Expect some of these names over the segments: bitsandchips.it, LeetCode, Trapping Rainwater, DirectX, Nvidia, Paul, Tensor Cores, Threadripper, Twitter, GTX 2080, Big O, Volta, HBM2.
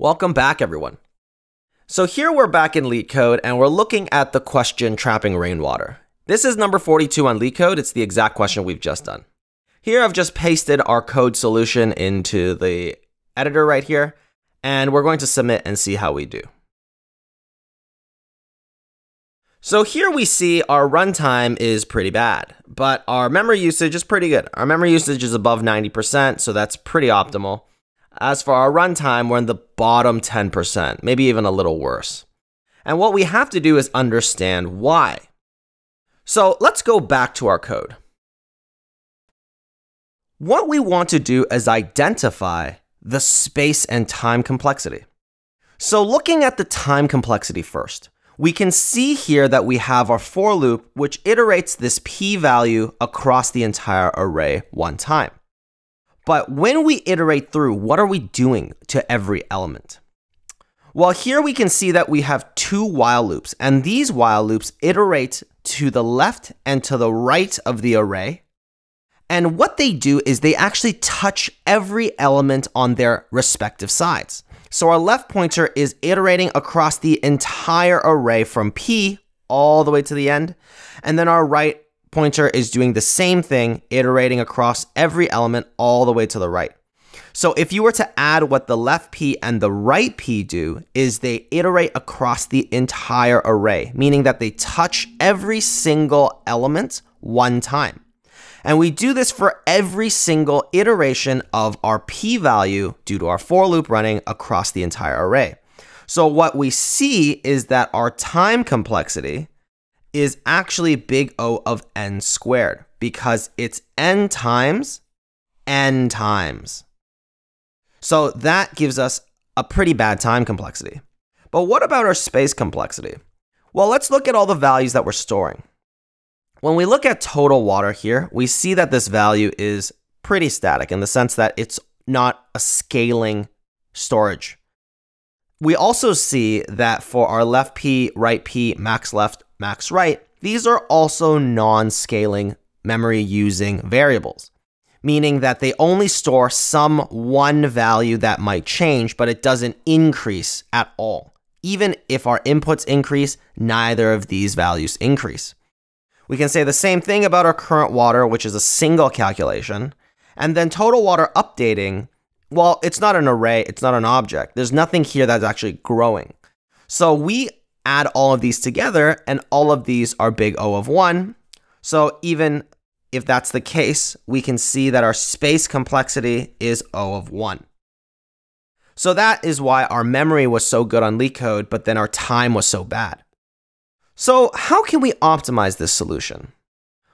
Welcome back, everyone. So here we're back in LeetCode and we're looking at the question trapping rainwater. This is number 42 on LeetCode. It's the exact question we've just done. Here I've just pasted our code solution into the editor right here, and we're going to submit and see how we do. So here we see our runtime is pretty bad, but our memory usage is pretty good. Our memory usage is above 90%, so that's pretty optimal. As for our runtime, we're in the bottom 10%, maybe even a little worse. And what we have to do is understand why. So let's go back to our code. What we want to do is identify the space and time complexity. So looking at the time complexity first, we can see here that we have our for loop, which iterates this p-value across the entire array one time. But when we iterate through, what are we doing to every element? Well, here we can see that we have two while loops, and these while loops iterate to the left and to the right of the array. And what they do is they actually touch every element on their respective sides. So our left pointer is iterating across the entire array from P all the way to the end. And then our right pointer is doing the same thing, iterating across every element all the way to the right. So if you were to add what the left P and the right P do is they iterate across the entire array, meaning that they touch every single element one time. And we do this for every single iteration of our p-value due to our for loop running across the entire array. So what we see is that our time complexity is actually big O of n squared because it's n times n times. So that gives us a pretty bad time complexity. But what about our space complexity? Well, let's look at all the values that we're storing. When we look at total water here, we see that this value is pretty static in the sense that it's not a scaling storage. We also see that for our left P, right P, max left, max right, these are also non-scaling memory using variables, meaning that they only store some one value that might change, but it doesn't increase at all. Even if our inputs increase, neither of these values increase. We can say the same thing about our current water, which is a single calculation. And then total water updating, well, it's not an array, it's not an object. There's nothing here that's actually growing. So we add all of these together and all of these are big O of 1. So even if that's the case, we can see that our space complexity is O of 1. So that is why our memory was so good on LeetCode, but then our time was so bad. So how can we optimize this solution?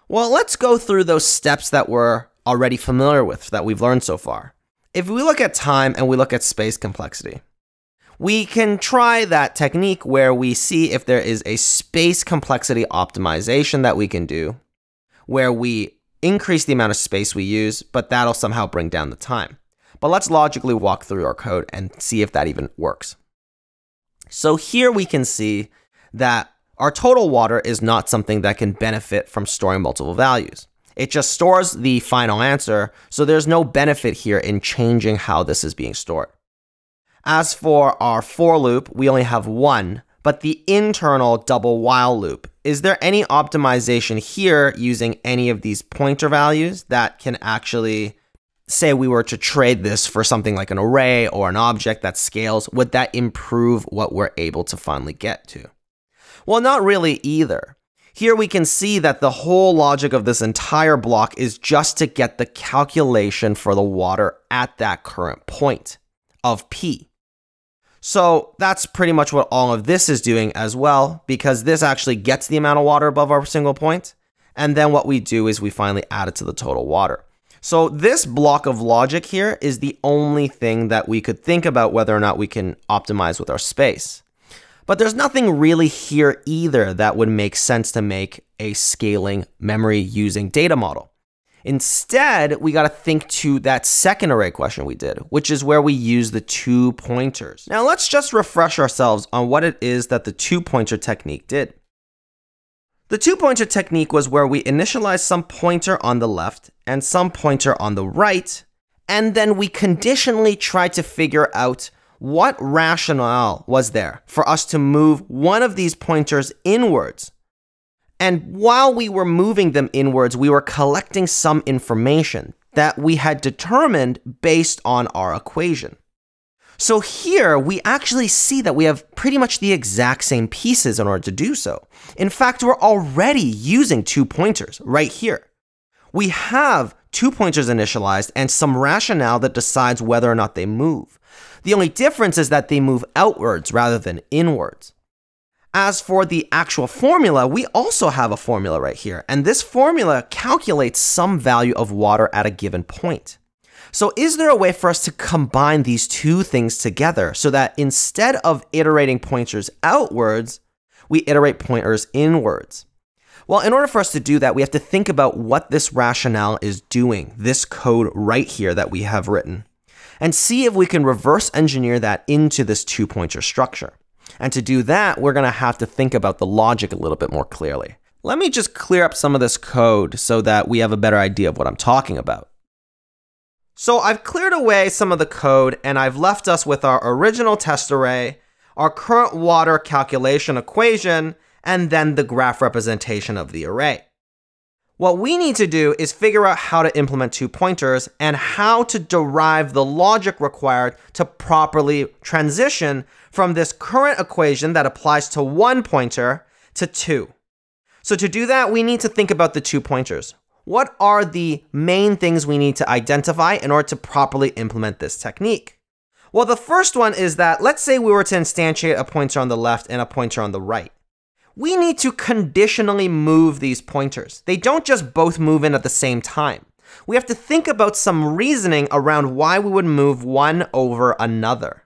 Well, let's go through those steps that we're already familiar with, that we've learned so far. If we look at time and we look at space complexity, we can try that technique where we see if there is a space complexity optimization that we can do, where we increase the amount of space we use, but that'll somehow bring down the time. But let's logically walk through our code and see if that even works. So here we can see that our total water is not something that can benefit from storing multiple values. It just stores the final answer, so there's no benefit here in changing how this is being stored. As for our for loop, we only have one, but the internal double while loop. Is there any optimization here using any of these pointer values that can actually say we were to trade this for something like an array or an object that scales? Would that improve what we're able to finally get to? Well, not really either. Here we can see that the whole logic of this entire block is just to get the calculation for the water at that current point of P. So that's pretty much what all of this is doing as well, because this actually gets the amount of water above our single point. And then what we do is we finally add it to the total water. So this block of logic here is the only thing that we could think about whether or not we can optimize with our space. But there's nothing really here either that would make sense to make a scaling memory using data model. Instead, we got to think to that second array question we did, which is where we use the two pointers. Now let's just refresh ourselves on what it is that the two pointer technique did. The two pointer technique was where we initialized some pointer on the left and some pointer on the right, and then we conditionally tried to figure out what rationale was there for us to move one of these pointers inwards? And while we were moving them inwards, we were collecting some information that we had determined based on our equation. So here, we actually see that we have pretty much the exact same pieces in order to do so. In fact, we're already using two pointers right here. We have two pointers initialized and some rationale that decides whether or not they move. The only difference is that they move outwards rather than inwards. As for the actual formula, we also have a formula right here, and this formula calculates some value of water at a given point. So is there a way for us to combine these two things together so that instead of iterating pointers outwards, we iterate pointers inwards? Well, in order for us to do that, we have to think about what this rationale is doing, this code right here that we have written, and see if we can reverse engineer that into this two-pointer structure. And to do that, we're going to have to think about the logic a little bit more clearly. Let me just clear up some of this code so that we have a better idea of what I'm talking about. So I've cleared away some of the code, and I've left us with our original test array, our current water calculation equation, and then the graph representation of the array. What we need to do is figure out how to implement two pointers and how to derive the logic required to properly transition from this current equation that applies to one pointer to two. So to do that, we need to think about the two pointers. What are the main things we need to identify in order to properly implement this technique? Well, the first one is that let's say we were to instantiate a pointer on the left and a pointer on the right. We need to conditionally move these pointers. They don't just both move in at the same time. We have to think about some reasoning around why we would move one over another.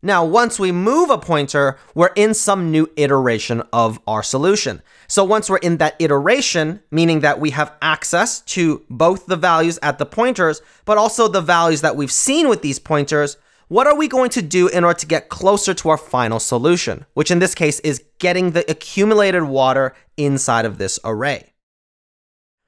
Now, once we move a pointer, we're in some new iteration of our solution. So once we're in that iteration, meaning that we have access to both the values at the pointers, but also the values that we've seen with these pointers, what are we going to do in order to get closer to our final solution, which in this case is getting the accumulated water inside of this array?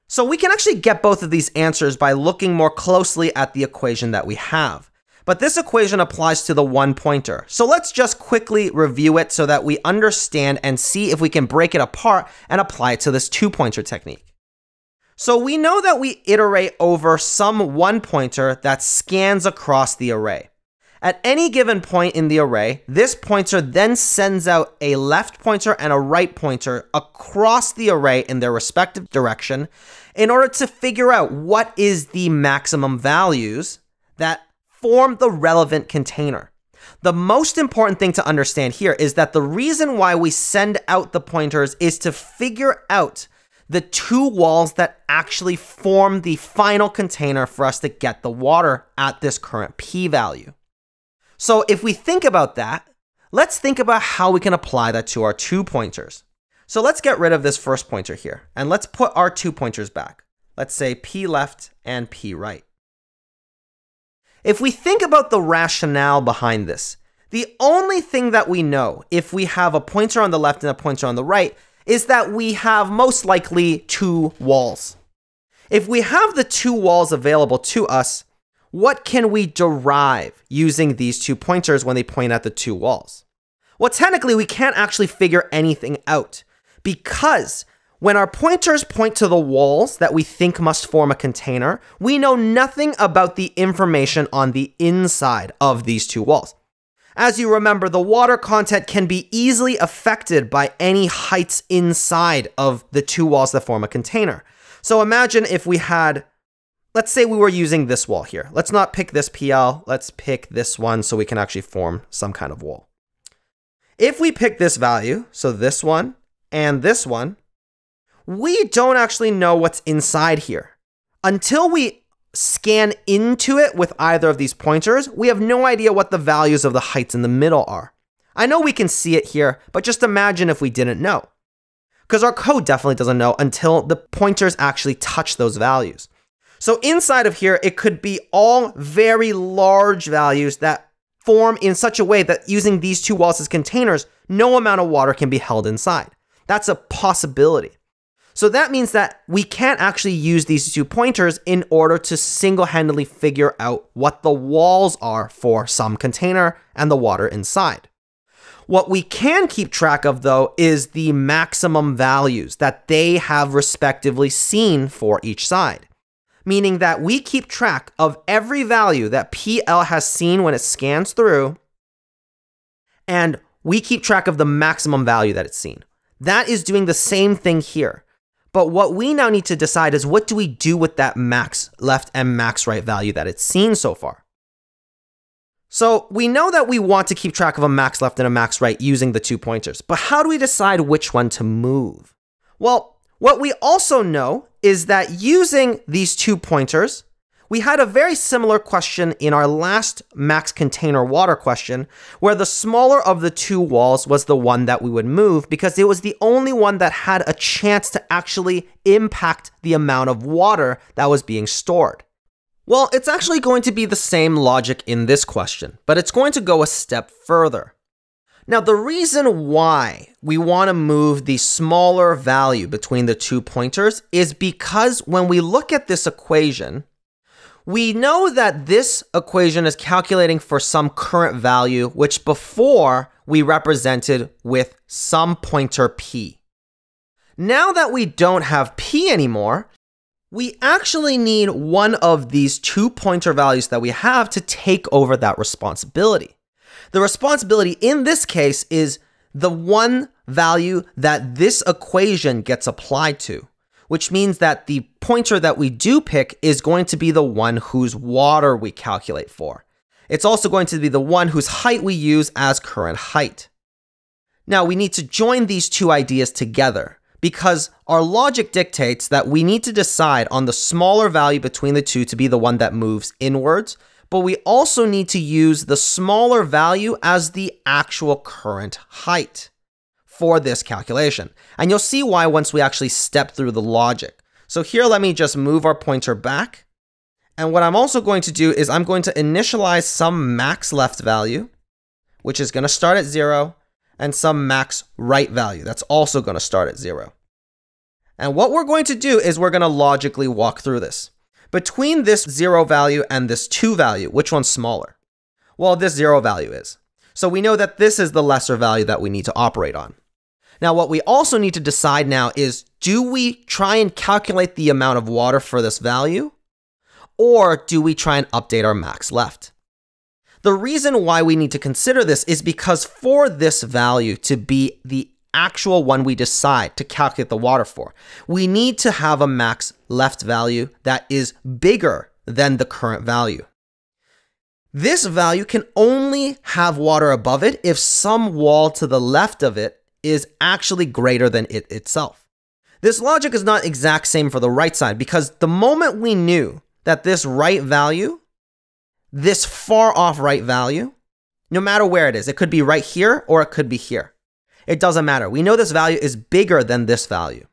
So we can actually get both of these answers by looking more closely at the equation that we have. But this equation applies to the one pointer. So let's just quickly review it so that we understand and see if we can break it apart and apply it to this two-pointer technique. So we know that we iterate over some one pointer that scans across the array. At any given point in the array, this pointer then sends out a left pointer and a right pointer across the array in their respective direction in order to figure out what is the maximum values that form the relevant container. The most important thing to understand here is that the reason why we send out the pointers is to figure out the two walls that actually form the final container for us to get the water at this current p-value. So if we think about that, let's think about how we can apply that to our two pointers. So let's get rid of this first pointer here, and let's put our two pointers back. Let's say p left and p right. If we think about the rationale behind this, the only thing that we know if we have a pointer on the left and a pointer on the right is that we have most likely two walls. If we have the two walls available to us, what can we derive using these two pointers when they point at the two walls? Well, technically, we can't actually figure anything out because when our pointers point to the walls that we think must form a container, we know nothing about the information on the inside of these two walls. As you remember, the water content can be easily affected by any heights inside of the two walls that form a container. So imagine if we had, let's say we were using this wall here. Let's not pick this PL, let's pick this one so we can actually form some kind of wall. If we pick this value, so this one and this one, we don't actually know what's inside here. Until we scan into it with either of these pointers, we have no idea what the values of the heights in the middle are. I know we can see it here, but just imagine if we didn't know. Because our code definitely doesn't know until the pointers actually touch those values. So inside of here, it could be all very large values that form in such a way that using these two walls as containers, no amount of water can be held inside. That's a possibility. So that means that we can't actually use these two pointers in order to single-handedly figure out what the walls are for some container and the water inside. What we can keep track of, though, is the maximum values that they have respectively seen for each side, meaning that we keep track of every value that PL has seen when it scans through, and we keep track of the maximum value that it's seen. That is doing the same thing here. But what we now need to decide is, what do we do with that max left and max right value that it's seen so far? So we know that we want to keep track of a max left and a max right using the two pointers, but how do we decide which one to move? Well, what we also know is that using these two pointers, we had a very similar question in our last max container water question, where the smaller of the two walls was the one that we would move because it was the only one that had a chance to actually impact the amount of water that was being stored. Well, it's actually going to be the same logic in this question, but it's going to go a step further. Now, the reason why we want to move the smaller value between the two pointers is because when we look at this equation, we know that this equation is calculating for some current value, which before we represented with some pointer P. Now that we don't have P anymore, we actually need one of these two pointer values that we have to take over that responsibility. The responsibility in this case is the one value that this equation gets applied to, which means that the pointer that we do pick is going to be the one whose water we calculate for. It's also going to be the one whose height we use as current height. Now we need to join these two ideas together, because our logic dictates that we need to decide on the smaller value between the two to be the one that moves inwards, but we also need to use the smaller value as the actual current height for this calculation. And you'll see why once we actually step through the logic. So here, let me just move our pointer back. And what I'm also going to do is I'm going to initialize some max left value, which is going to start at 0, and some max right value that's also going to start at 0. And what we're going to do is we're going to logically walk through this. Between this 0 value and this 2 value, which one's smaller? Well, this 0 value is. So we know that this is the lesser value that we need to operate on. Now, what we also need to decide now is, do we try and calculate the amount of water for this value, or do we try and update our max left? The reason why we need to consider this is because for this value to be the actual one we decide to calculate the water for, we need to have a max left value that is bigger than the current value. This value can only have water above it if some wall to the left of it is actually greater than it itself. This logic is not exact same for the right side, because the moment we knew that this right value, this far off right value, no matter where it is, it could be right here or it could be here. It doesn't matter. We know this value is bigger than this value.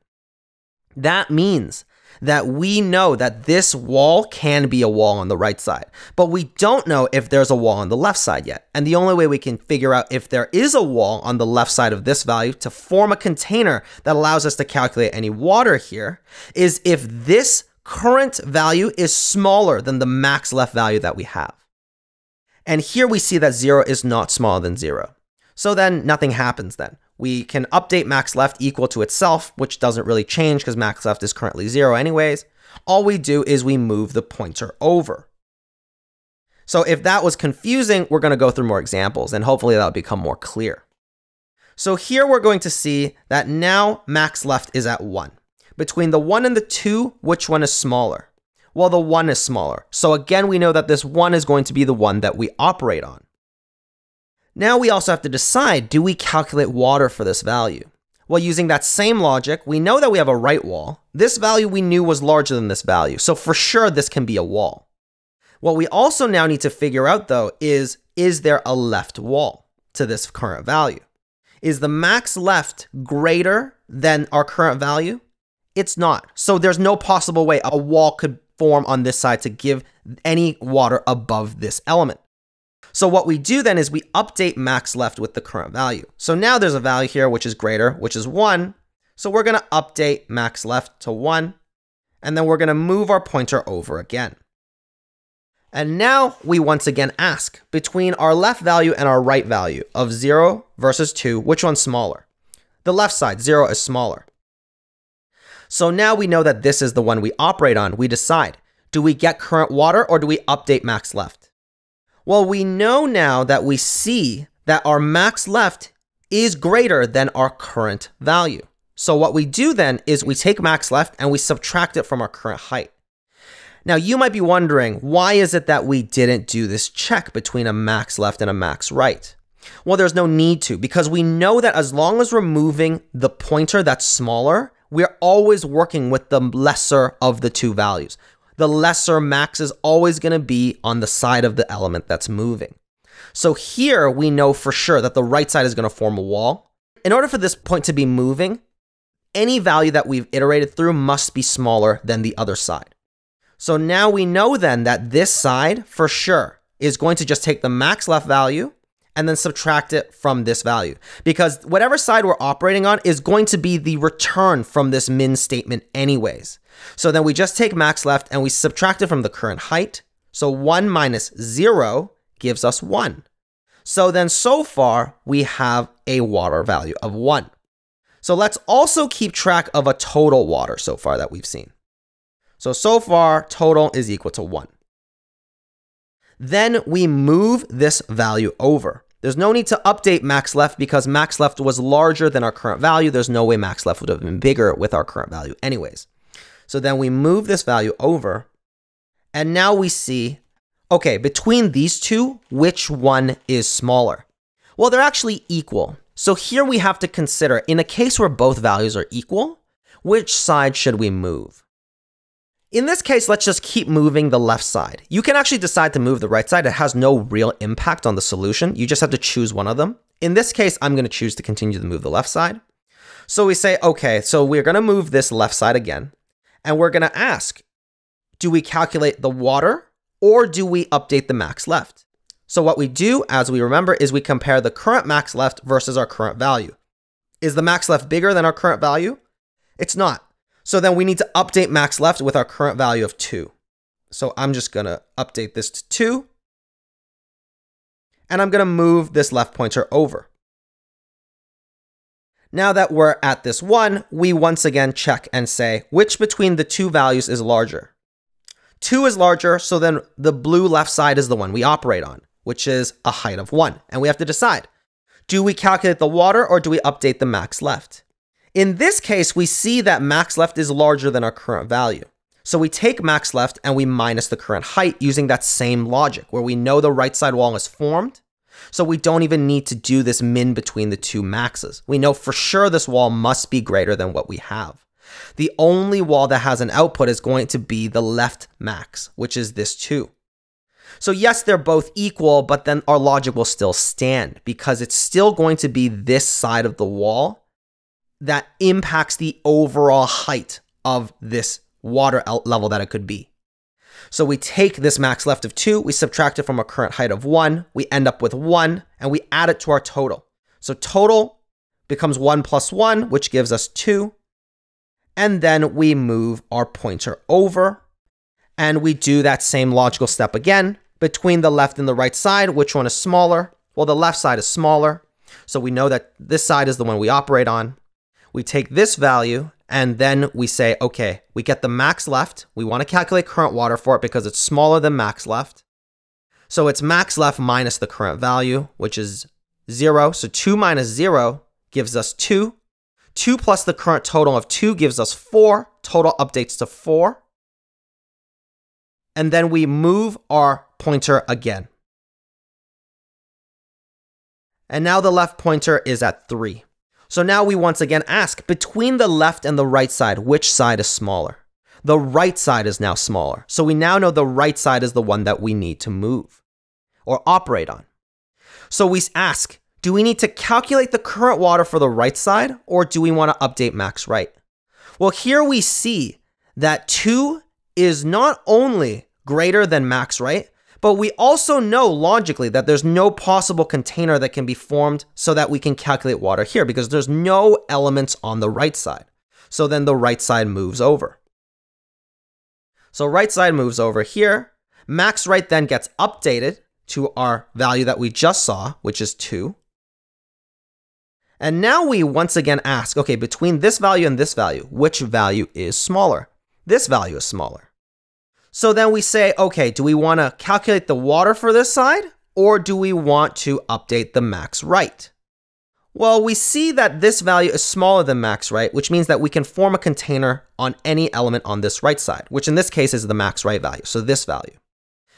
That means that we know that this wall can be a wall on the right side, but we don't know if there's a wall on the left side yet. And the only way we can figure out if there is a wall on the left side of this value to form a container that allows us to calculate any water here is if this current value is smaller than the max left value that we have. And here we see that 0 is not smaller than 0. So then nothing happens then. We can update max left equal to itself, which doesn't really change because max left is currently 0 anyways. All we do is we move the pointer over. So if that was confusing, we're going to go through more examples and hopefully that'll become more clear. So here we're going to see that now max left is at 1. Between the 1 and the 2, which one is smaller? Well, the 1 is smaller. So again, we know that this 1 is going to be the one that we operate on. Now we also have to decide, do we calculate water for this value? Well, using that same logic, we know that we have a right wall. This value we knew was larger than this value. So for sure, this can be a wall. What we also now need to figure out, though, is there a left wall to this current value? Is the max left greater than our current value? It's not. So there's no possible way a wall could form on this side to give any water above this element. So what we do then is we update max left with the current value. So now there's a value here which is greater, which is 1. So we're going to update max left to 1, and then we're going to move our pointer over again. And now we once again ask between our left value and our right value of 0 versus 2, which one's smaller? The left side, 0 is smaller. So now we know that this is the one we operate on. We decide, do we get current water or do we update max left? Well, we know now that we see that our max left is greater than our current value. So what we do then is we take max left and we subtract it from our current height. Now you might be wondering, why is it that we didn't do this check between a max left and a max right? Well, there's no need to, because we know that as long as we're moving the pointer that's smaller, we're always working with the lesser of the two values. The lesser max is always going to be on the side of the element that's moving. So here we know for sure that the right side is going to form a wall. In order for this point to be moving, any value that we've iterated through must be smaller than the other side. So now we know then that this side for sure is going to just take the max left value and then subtract it from this value, because whatever side we're operating on is going to be the return from this min statement anyways. So then we just take max left and we subtract it from the current height. So 1 minus 0 gives us 1. So then so far we have a water value of 1. So let's also keep track of a total water so far that we've seen. So far total is equal to 1. Then we move this value over. There's no need to update max left because max left was larger than our current value. There's no way max left would have been bigger with our current value anyways. So then we move this value over, and now we see, okay, between these two, which one is smaller? Well, they're actually equal. So here we have to consider, in a case where both values are equal, which side should we move? In this case, let's just keep moving the left side. You can actually decide to move the right side. It has no real impact on the solution. You just have to choose one of them. In this case, I'm going to choose to continue to move the left side. So we say, okay, so we're going to move this left side again, and we're going to ask, do we calculate the water or do we update the max left? So what we do, as we remember, is we compare the current max left versus our current value. Is the max left bigger than our current value? It's not. So then we need to update max left with our current value of 2. So I'm just going to update this to 2. And I'm going to move this left pointer over. Now that we're at this 1, we once again check and say, which between the two values is larger? 2 is larger, so then the blue left side is the one we operate on, which is a height of 1. And we have to decide, do we calculate the water or do we update the max left? In this case, we see that max left is larger than our current value. So we take max left and we minus the current height using that same logic where we know the right side wall is formed. So we don't even need to do this min between the two maxes. We know for sure this wall must be greater than what we have. The only wall that has an output is going to be the left max, which is this 2. So yes, they're both equal, but then our logic will still stand because it's still going to be this side of the wall that impacts the overall height of this water level that it could be. So we take this max left of 2, we subtract it from our current height of 1, we end up with 1, and we add it to our total. So total becomes 1 plus 1, which gives us 2. And then we move our pointer over, and we do that same logical step again. Between the left and the right side, which one is smaller? Well, the left side is smaller, so we know that this side is the one we operate on. We take this value and then we say, okay, we get the max left. We want to calculate current water for it because it's smaller than max left. So it's max left minus the current value, which is 0. So 2 minus 0 gives us 2. 2 plus the current total of 2 gives us 4. Total updates to 4. And then we move our pointer again. And now the left pointer is at 3. So now we once again ask, between the left and the right side, which side is smaller? The right side is now smaller. So we now know the right side is the one that we need to move or operate on. So we ask, do we need to calculate the current water for the right side or do we want to update max right? Well, here we see that 2 is not only greater than max right, But we also know logically that there's no possible container that can be formed so that we can calculate water here because there's no elements on the right side. So then the right side moves over. So right side moves over here. Max right then gets updated to our value that we just saw, which is 2. And now we once again ask, okay, between this value and this value, which value is smaller? This value is smaller. So then we say, okay, do we want to calculate the water for this side, or do we want to update the max right? Well, we see that this value is smaller than max right, which means that we can form a container on any element on this right side, which in this case is the max right value, so this value.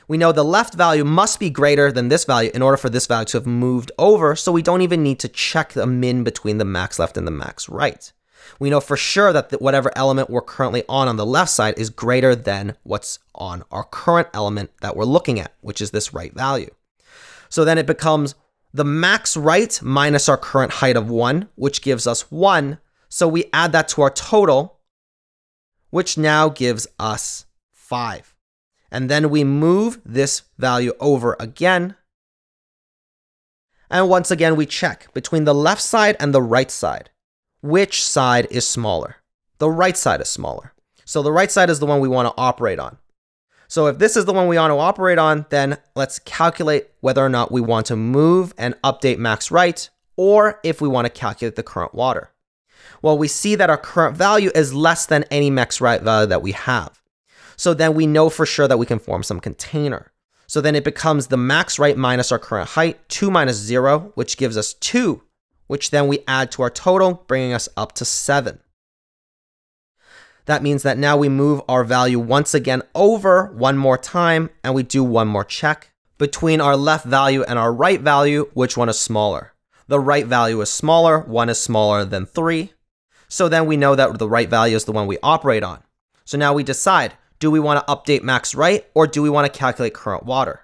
We know the left value must be greater than this value in order for this value to have moved over, so we don't even need to check the min between the max left and the max right. We know for sure that whatever element we're currently on the left side is greater than what's on our current element that we're looking at, which is this right value. So then it becomes the max right minus our current height of 1, which gives us 1. So we add that to our total, which now gives us 5. And then we move this value over again. And once again, we check between the left side and the right side. Which side is smaller? The right side is smaller. So the right side is the one we want to operate on. So if this is the one we want to operate on, then let's calculate whether or not we want to move and update max right, or if we want to calculate the current water. Well, we see that our current value is less than any max right value that we have. So then we know for sure that we can form some container. So then it becomes the max right minus our current height, 2 minus 0, which gives us 2, which then we add to our total, bringing us up to 7. That means that now we move our value once again over one more time, and we do one more check. Between our left value and our right value, which one is smaller? The right value is smaller, 1 is smaller than 3. So then we know that the right value is the one we operate on. So now we decide, do we want to update max right, or do we want to calculate current water?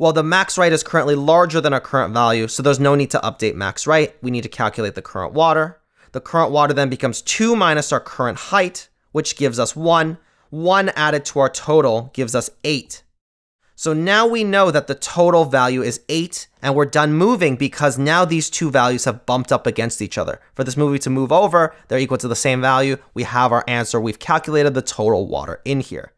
Well, the max right is currently larger than our current value, so there's no need to update max right. We need to calculate the current water. The current water then becomes 2 minus our current height, which gives us 1. 1 added to our total gives us 8. So now we know that the total value is 8, and we're done moving because now these two values have bumped up against each other. For this movie to move over, they're equal to the same value. We have our answer. We've calculated the total water in here.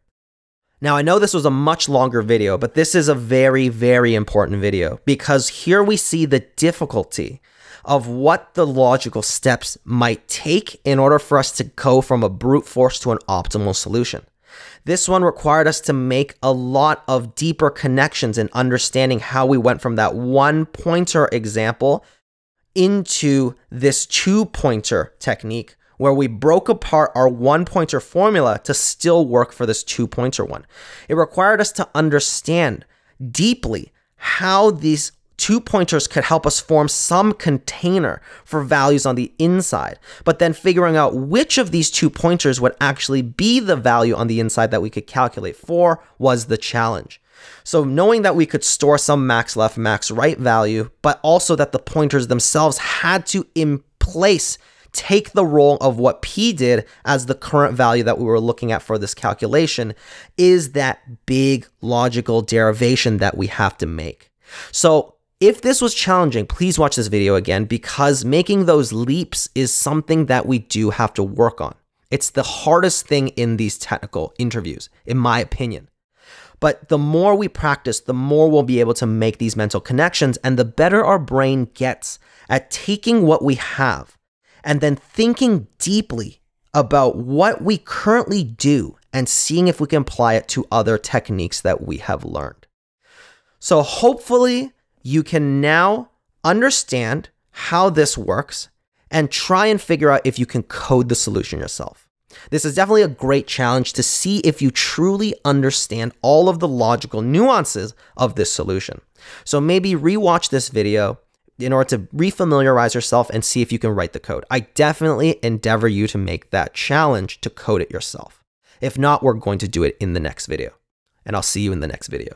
Now, I know this was a much longer video, but this is a very, very important video because here we see the difficulty of what the logical steps might take in order for us to go from a brute force to an optimal solution. This one required us to make a lot of deeper connections in understanding how we went from that one pointer example into this two pointer technique, where we broke apart our one pointer formula to still work for this two pointer one. It required us to understand deeply how these two pointers could help us form some container for values on the inside, but then figuring out which of these two pointers would actually be the value on the inside that we could calculate for was the challenge. So knowing that we could store some max left, max right value, but also that the pointers themselves had to in place take the role of what P did as the current value that we were looking at for this calculation is that big logical derivation that we have to make. So if this was challenging, please watch this video again because making those leaps is something that we do have to work on. It's the hardest thing in these technical interviews, in my opinion. But the more we practice, the more we'll be able to make these mental connections and the better our brain gets at taking what we have and then thinking deeply about what we currently do and seeing if we can apply it to other techniques that we have learned. So hopefully, you can now understand how this works and try and figure out if you can code the solution yourself. This is definitely a great challenge to see if you truly understand all of the logical nuances of this solution. So maybe rewatch this video in order to refamiliarize yourself and see if you can write the code. I definitely endeavor you to make that challenge to code it yourself. If not, we're going to do it in the next video. And I'll see you in the next video.